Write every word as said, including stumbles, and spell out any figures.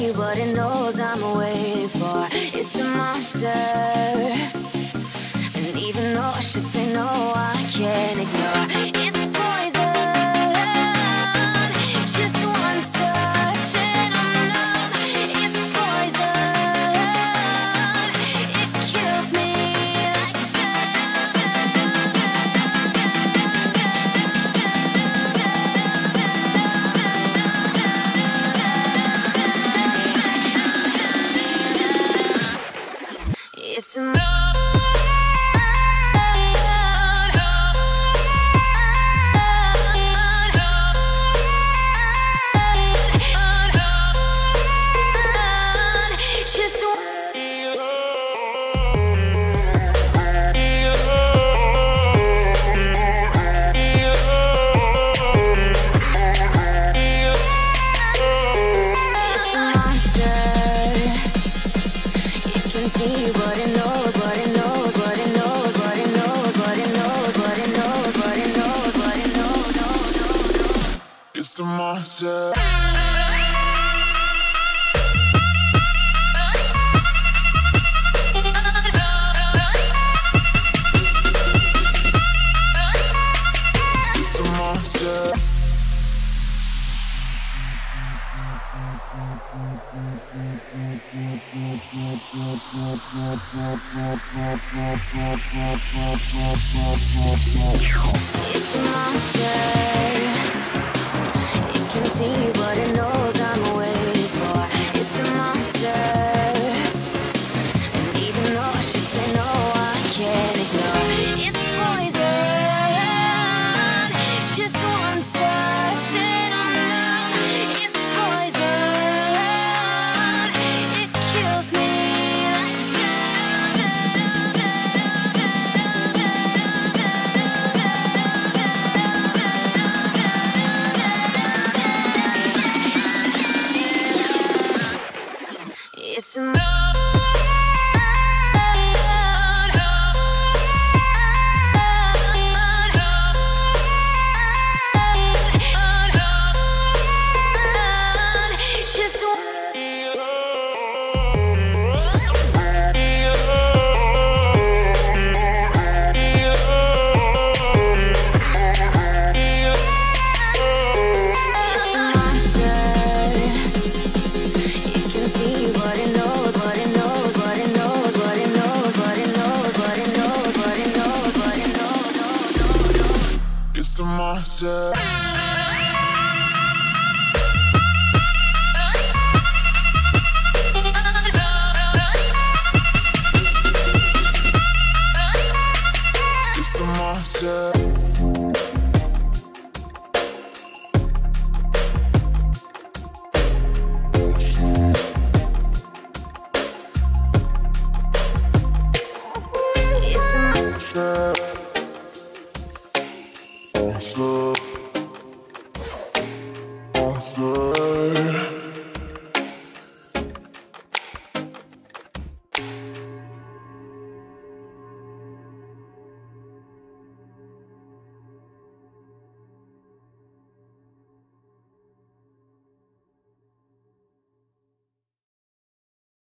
me, but it knows I'm waiting for. It's a monster, and even though I should say no, I can't ignore. It's poison, just one touch and I'm numb. It's poison, it kills me like venom. It's numb. It's a monster. It's a monster. Can see what it knows I'm waiting for. It's a monster, and even though I should say no, I can't ignore. It's poison, just one touch and I'm numb. It's poison, it kills me like it's a